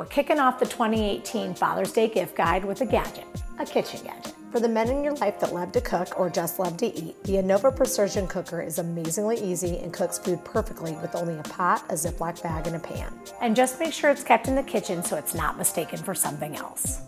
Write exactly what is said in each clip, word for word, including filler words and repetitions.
We're kicking off the twenty eighteen Father's Day gift guide with a gadget, a kitchen gadget. For the men in your life that love to cook or just love to eat, the Anova Precision Cooker is amazingly easy and cooks food perfectly with only a pot, a Ziploc bag, and a pan. And just make sure it's kept in the kitchen so it's not mistaken for something else.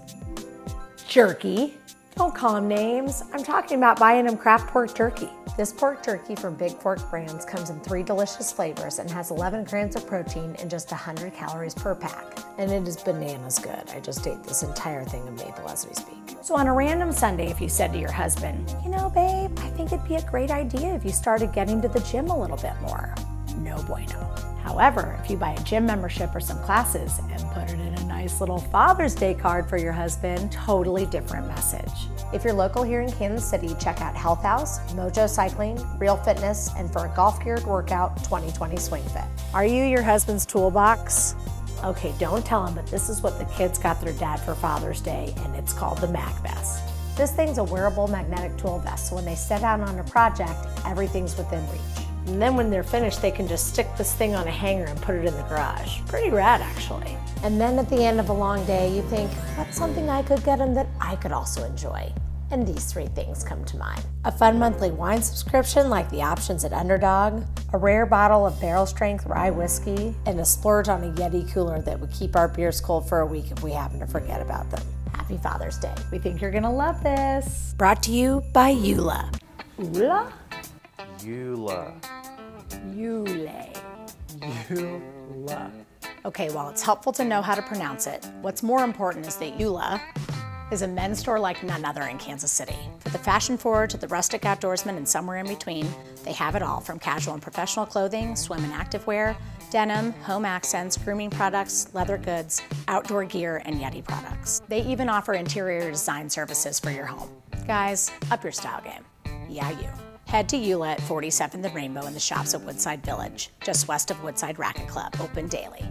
Jerky. Don't call them names. I'm talking about buying them Craft Pork Turkey. This pork turkey from Big Fork Brands comes in three delicious flavors and has eleven grams of protein and just one hundred calories per pack. And it is bananas good. I just ate this entire thing of maple as we speak. So on a random Sunday, if you said to your husband, you know, babe, I think it'd be a great idea if you started getting to the gym a little bit more. No bueno. However, if you buy a gym membership or some classes and put it in a nice little Father's Day card for your husband, totally different message. If you're local here in Kansas City, check out Health House, Mojo Cycling, Real Fitness, and for a golf-geared workout, twenty twenty Swing Fit. Are you your husband's toolbox? Okay, don't tell him, but this is what the kids got their dad for Father's Day, and it's called the mag vest. This thing's a wearable magnetic tool vest, so when they set out on a project, everything's within reach. And then when they're finished, they can just stick this thing on a hanger and put it in the garage. Pretty rad, actually. And then at the end of a long day, you think, what's something I could get them that I could also enjoy? And these three things come to mind. A fun monthly wine subscription, like the options at Underdog, a rare bottle of barrel strength rye whiskey, and a splurge on a Yeti cooler that would keep our beers cold for a week if we happen to forget about them. Happy Father's Day. We think you're gonna love this. Brought to you by ULAH. ULAH? ULAH. ULAH. ULAH. Okay, while it's helpful to know how to pronounce it, what's more important is that ULAH is a men's store like none other in Kansas City. For the fashion forward to the rustic outdoorsman and somewhere in between, they have it all from casual and professional clothing, swim and activewear, denim, home accents, grooming products, leather goods, outdoor gear, and Yeti products. They even offer interior design services for your home. Guys, up your style game. Yeah, you. Head to ULAH at forty-seventh and Rainbow in the shops at Woodside Village, just west of Woodside Racquet Club, open daily.